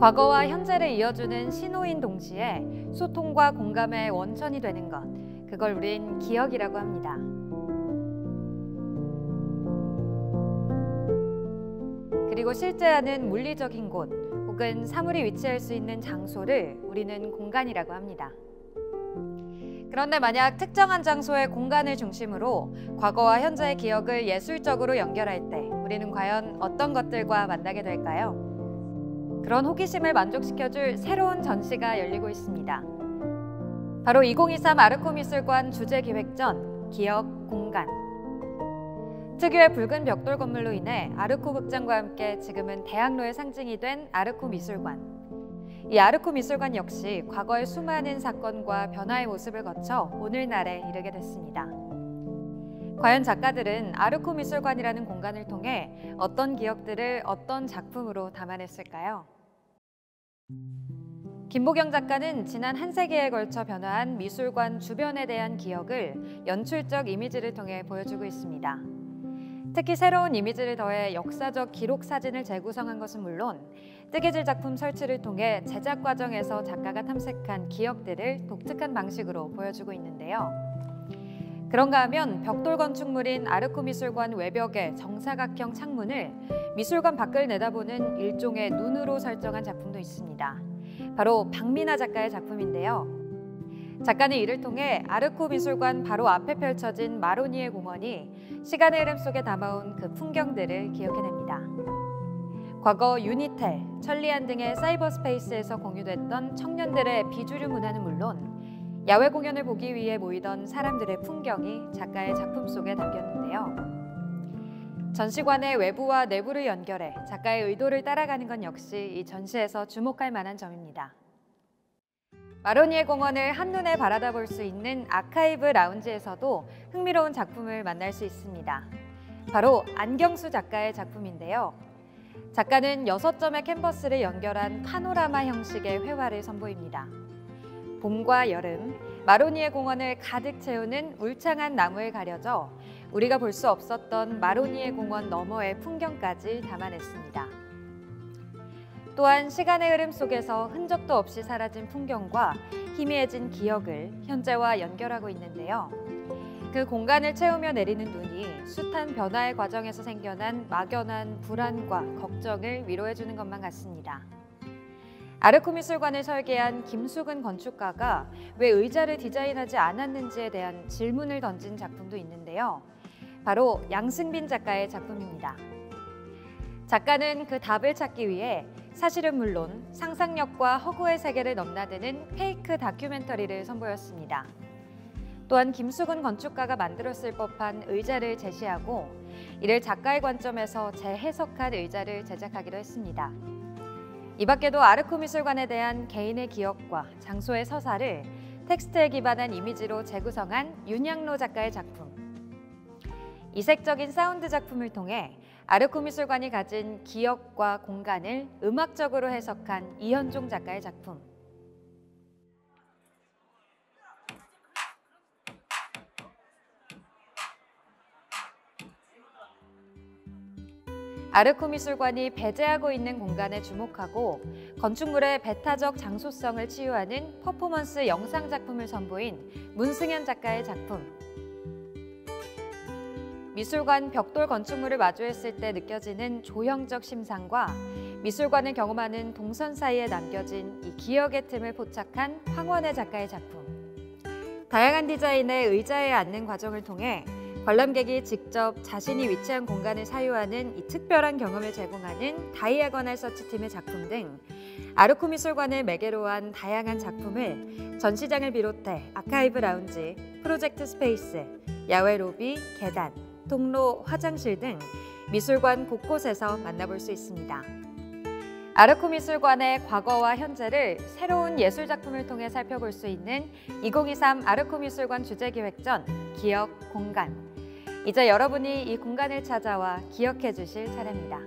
과거와 현재를 이어주는 신호인 동시에 소통과 공감의 원천이 되는 것, 그걸 우린 기억이라고 합니다. 그리고 실제하는 물리적인 곳 혹은 사물이 위치할 수 있는 장소를 우리는 공간이라고 합니다. 그런데 만약 특정한 장소의 공간을 중심으로 과거와 현재의 기억을 예술적으로 연결할 때 우리는 과연 어떤 것들과 만나게 될까요? 그런 호기심을 만족시켜줄 새로운 전시가 열리고 있습니다. 바로 2023 아르코 미술관 주제기획전 기억 공간. 특유의 붉은 벽돌 건물로 인해 아르코 극장과 함께 지금은 대학로의 상징이 된 아르코 미술관. 이 아르코 미술관 역시 과거의 수많은 사건과 변화의 모습을 거쳐 오늘날에 이르게 됐습니다. 과연 작가들은 아르코 미술관이라는 공간을 통해 어떤 기억들을 어떤 작품으로 담아냈을까요? 김보경 작가는 지난 한 세기에 걸쳐 변화한 미술관 주변에 대한 기억을 연출적 이미지를 통해 보여주고 있습니다. 특히 새로운 이미지를 더해 역사적 기록 사진을 재구성한 것은 물론 뜨개질 작품 설치를 통해 제작 과정에서 작가가 탐색한 기억들을 독특한 방식으로 보여주고 있는데요. 그런가 하면 벽돌 건축물인 아르코 미술관 외벽의 정사각형 창문을 미술관 밖을 내다보는 일종의 눈으로 설정한 작품도 있습니다. 바로 박민아 작가의 작품인데요. 작가는 이를 통해 아르코 미술관 바로 앞에 펼쳐진 마로니에 공원이 시간의 흐름 속에 담아온 그 풍경들을 기억해냅니다. 과거 유니텔, 천리안 등의 사이버 스페이스에서 공유됐던 청년들의 비주류 문화는 물론 야외 공연을 보기 위해 모이던 사람들의 풍경이 작가의 작품 속에 담겼는데요. 전시관의 외부와 내부를 연결해 작가의 의도를 따라가는 건 역시 이 전시에서 주목할 만한 점입니다. 마로니에 공원을 한눈에 바라다 볼 수 있는 아카이브 라운지에서도 흥미로운 작품을 만날 수 있습니다. 바로 안경수 작가의 작품인데요. 작가는 6점의 캔버스를 연결한 파노라마 형식의 회화를 선보입니다. 봄과 여름, 마로니에 공원을 가득 채우는 울창한 나무에 가려져 우리가 볼 수 없었던 마로니에 공원 너머의 풍경까지 담아냈습니다. 또한 시간의 흐름 속에서 흔적도 없이 사라진 풍경과 희미해진 기억을 현재와 연결하고 있는데요. 그 공간을 채우며 내리는 눈이 숱한 변화의 과정에서 생겨난 막연한 불안과 걱정을 위로해주는 것만 같습니다. 아르코 미술관을 설계한 김수근 건축가가 왜 의자를 디자인하지 않았는지에 대한 질문을 던진 작품도 있는데요. 바로 양승빈 작가의 작품입니다. 작가는 그 답을 찾기 위해 사실은 물론 상상력과 허구의 세계를 넘나드는 페이크 다큐멘터리를 선보였습니다. 또한 김수근 건축가가 만들었을 법한 의자를 제시하고 이를 작가의 관점에서 재해석한 의자를 제작하기로 했습니다. 이 밖에도 아르코 미술관에 대한 개인의 기억과 장소의 서사를 텍스트에 기반한 이미지로 재구성한 윤양로 작가의 작품. 이색적인 사운드 작품을 통해 아르코 미술관이 가진 기억과 공간을 음악적으로 해석한 이현종 작가의 작품. 아르코 미술관이 배제하고 있는 공간에 주목하고 건축물의 배타적 장소성을 치유하는 퍼포먼스 영상 작품을 선보인 문승현 작가의 작품. 미술관 벽돌 건축물을 마주했을 때 느껴지는 조형적 심상과 미술관을 경험하는 동선 사이에 남겨진 이 기억의 틈을 포착한 황원혜 작가의 작품. 다양한 디자인의 의자에 앉는 과정을 통해 관람객이 직접 자신이 위치한 공간을 사유하는 이 특별한 경험을 제공하는 다이아거널 서치팀의 작품 등 아르코 미술관을 매개로 한 다양한 작품을 전시장을 비롯해 아카이브 라운지, 프로젝트 스페이스, 야외 로비, 계단, 통로, 화장실 등 미술관 곳곳에서 만나볼 수 있습니다. 아르코 미술관의 과거와 현재를 새로운 예술 작품을 통해 살펴볼 수 있는 2023 아르코 미술관 주제기획전 기억 공간. 이제 여러분이 이 공간을 찾아와 기억해 주실 차례입니다.